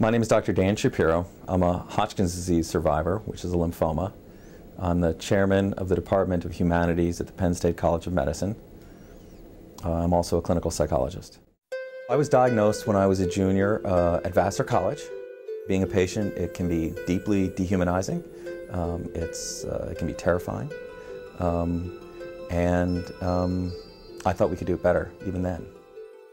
My name is Dr. Dan Shapiro. I'm a Hodgkin's disease survivor, which is a lymphoma. I'm the chairman of the Department of Humanities at the Penn State College of Medicine. I'm also a clinical psychologist. I was diagnosed when I was a junior at Vassar College. Being a patient, it can be deeply dehumanizing. It can be terrifying. I thought we could do it better, even then.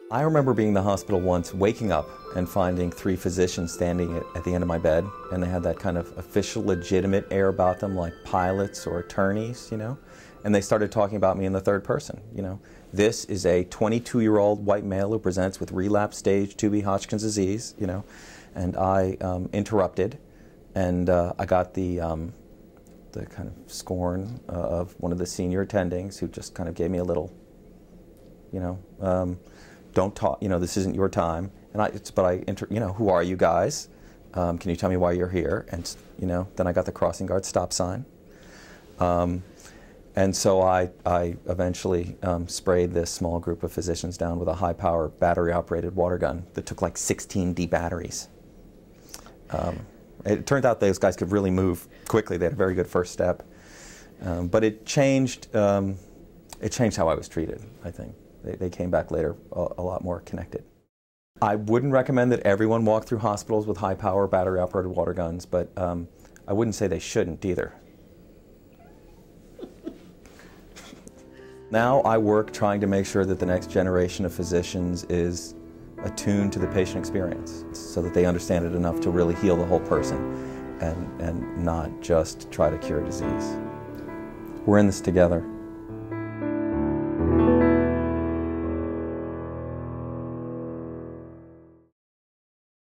I remember being in the hospital once, waking up and finding three physicians standing at the end of my bed, and they had that kind of official, legitimate air about them, like pilots or attorneys, you know? And they started talking about me in the third person, you know? This is a 22-year-old white male who presents with relapsed stage 2B Hodgkin's disease, you know? And I interrupted, and I got the kind of scorn of one of the senior attendings, who just kind of gave me a little, you know, don't talk, you know, this isn't your time. And you know, who are you guys? Can you tell me why you're here? And, you know, then I got the crossing guard stop sign. And so I eventually sprayed this small group of physicians down with a high power battery operated water gun that took like 16D batteries. It turned out those guys could really move quickly. They had a very good first step. But it changed how I was treated, I think. They came back later a lot more connected. I wouldn't recommend that everyone walk through hospitals with high-power battery-operated water guns, but I wouldn't say they shouldn't either. Now I work trying to make sure that the next generation of physicians is attuned to the patient experience so that they understand it enough to really heal the whole person and not just try to cure disease. We're in this together.